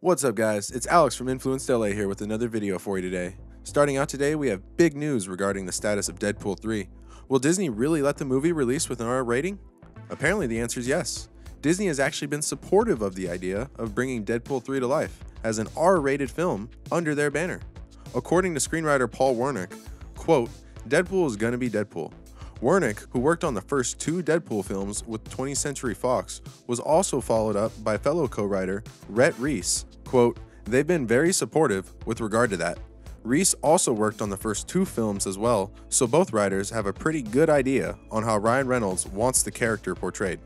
What's up, guys? It's Alex from Influenced LA here with another video for you today. Starting out today, we have big news regarding the status of Deadpool 3. Will Disney really let the movie release with an R rating? Apparently, the answer is yes. Disney has actually been supportive of the idea of bringing Deadpool 3 to life as an R-rated film under their banner. According to screenwriter Paul Wernick, quote, "Deadpool is gonna be Deadpool." Wernick, who worked on the first two Deadpool films with 20th Century Fox, was also followed up by fellow co-writer Rhett Reese, quote, "They've been very supportive with regard to that." Reese also worked on the first two films as well, so both writers have a pretty good idea on how Ryan Reynolds wants the character portrayed.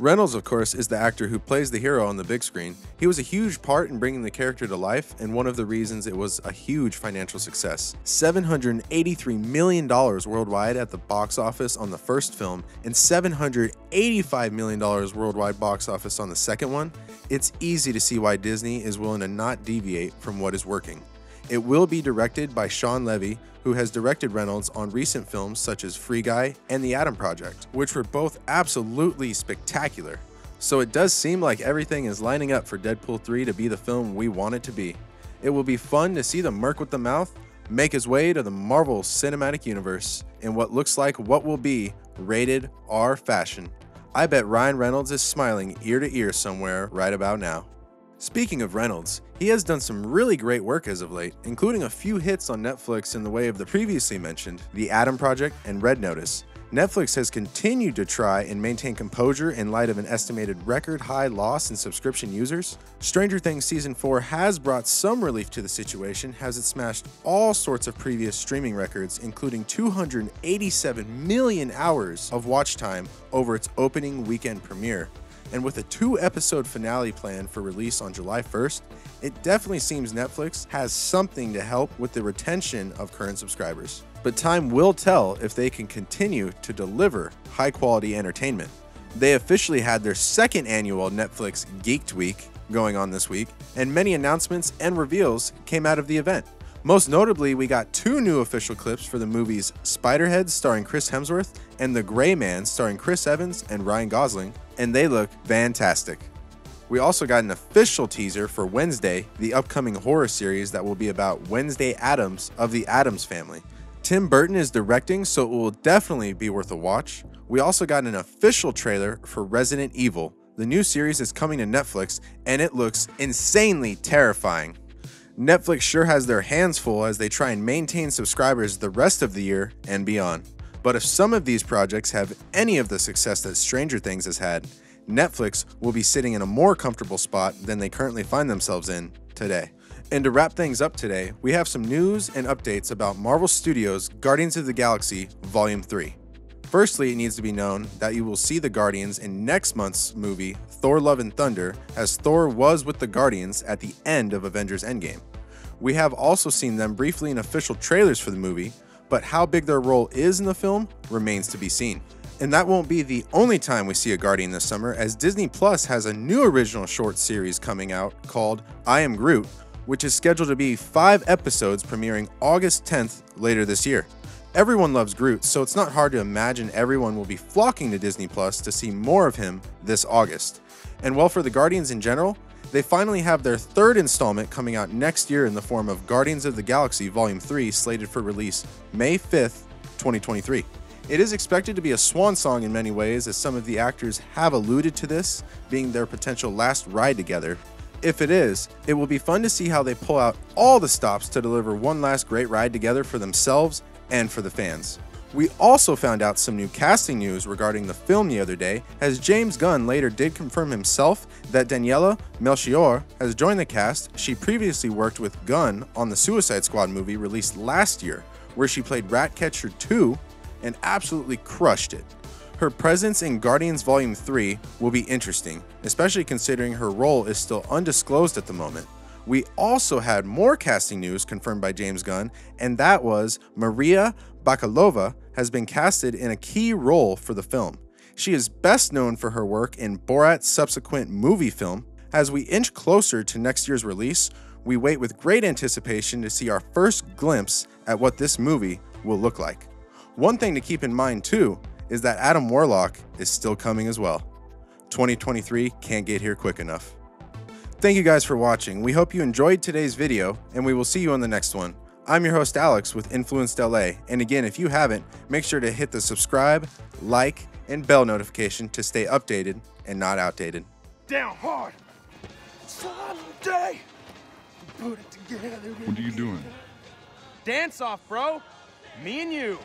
Reynolds, of course, is the actor who plays the hero on the big screen. He was a huge part in bringing the character to life, and one of the reasons it was a huge financial success. $783 million worldwide at the box office on the first film, and $785 million worldwide box office on the second one. It's easy to see why Disney is willing to not deviate from what is working. It will be directed by Shawn Levy, who has directed Reynolds on recent films such as Free Guy and The Adam Project, which were both absolutely spectacular. So it does seem like everything is lining up for Deadpool 3 to be the film we want it to be. It will be fun to see the Merc with the Mouth make his way to the Marvel Cinematic Universe in what looks like what will be rated R fashion. I bet Ryan Reynolds is smiling ear to ear somewhere right about now. Speaking of Reynolds, he has done some really great work as of late, including a few hits on Netflix in the way of the previously mentioned The Adam Project and Red Notice. Netflix has continued to try and maintain composure in light of an estimated record high loss in subscription users. Stranger Things Season 4 has brought some relief to the situation as it smashed all sorts of previous streaming records, including 287 million hours of watch time over its opening weekend premiere. And with a two-episode finale planned for release on July 1st, it definitely seems Netflix has something to help with the retention of current subscribers. But time will tell if they can continue to deliver high-quality entertainment. They officially had their second annual Netflix Geeked Week going on this week, and many announcements and reveals came out of the event. Most notably, we got two new official clips for the movies Spiderhead starring Chris Hemsworth and The Gray Man starring Chris Evans and Ryan Gosling, and they look fantastic. We also got an official teaser for Wednesday, the upcoming horror series that will be about Wednesday Addams of the Addams Family. Tim Burton is directing, so it will definitely be worth a watch. We also got an official trailer for Resident Evil. The new series is coming to Netflix, and it looks insanely terrifying. Netflix sure has their hands full as they try and maintain subscribers the rest of the year and beyond. But if some of these projects have any of the success that Stranger Things has had, Netflix will be sitting in a more comfortable spot than they currently find themselves in today. And to wrap things up today, we have some news and updates about Marvel Studios' Guardians of the Galaxy Volume 3. Firstly, it needs to be known that you will see the Guardians in next month's movie, Thor Love and Thunder, as Thor was with the Guardians at the end of Avengers Endgame. We have also seen them briefly in official trailers for the movie, but how big their role is in the film remains to be seen. And that won't be the only time we see a Guardian this summer, as Disney Plus has a new original short series coming out called I Am Groot, which is scheduled to be 5 episodes premiering August 10th later this year. Everyone loves Groot, so it's not hard to imagine everyone will be flocking to Disney Plus to see more of him this August. And well, for the Guardians in general, they finally have their third installment coming out next year in the form of Guardians of the Galaxy Volume 3, slated for release May 5th, 2023. It is expected to be a swan song in many ways, as some of the actors have alluded to this being their potential last ride together. If it is, it will be fun to see how they pull out all the stops to deliver one last great ride together for themselves and for the fans. We also found out some new casting news regarding the film the other day, as James Gunn later did confirm himself that Daniela Melchior has joined the cast. She previously worked with Gunn on the Suicide Squad movie released last year, where she played Ratcatcher 2 and absolutely crushed it. Her presence in Guardians Volume 3 will be interesting, especially considering her role is still undisclosed at the moment. We also had more casting news confirmed by James Gunn, and that was Maria Bakalova has been casted in a key role for the film. She is best known for her work in Borat's subsequent movie film. As we inch closer to next year's release, we wait with great anticipation to see our first glimpse at what this movie will look like. One thing to keep in mind too is that Adam Warlock is still coming as well. 2023 can't get here quick enough. Thank you guys for watching. We hope you enjoyed today's video, and we will see you on the next one. I'm your host Alex with Influenced LA, and again, if you haven't, make sure to hit the subscribe, like, and bell notification to stay updated and not outdated. Down hard. Someday, put it together. What are you doing? Dance off, bro. Me and you.